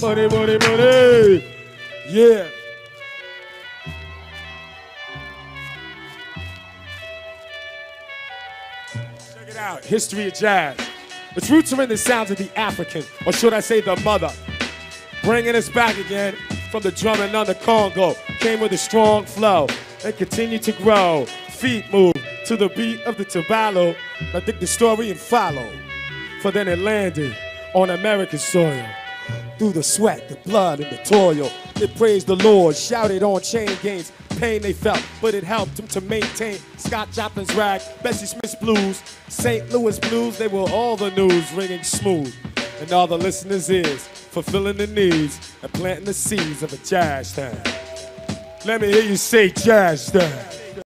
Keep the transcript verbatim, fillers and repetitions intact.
money, money, money. Yeah. Check it out, history of jazz. Its roots are in the sounds of the African, or should I say the mother. Bringing us back again from the drum and on the Congo. Came with a strong flow and continued to grow. Feet move to the beat of the tabalo. I think the story and follow. For then it landed on American soil. Through the sweat, the blood, and the toil, it praised the Lord, shouted on chain gangs. Pain they felt, but it helped them to maintain Scott Joplin's rag, Bessie Smith's blues, Saint Louis blues, they were all the news ringing smooth. And all the listeners' ears, fulfilling the needs and planting the seeds of a jazz time. Let me hear you say jazz time.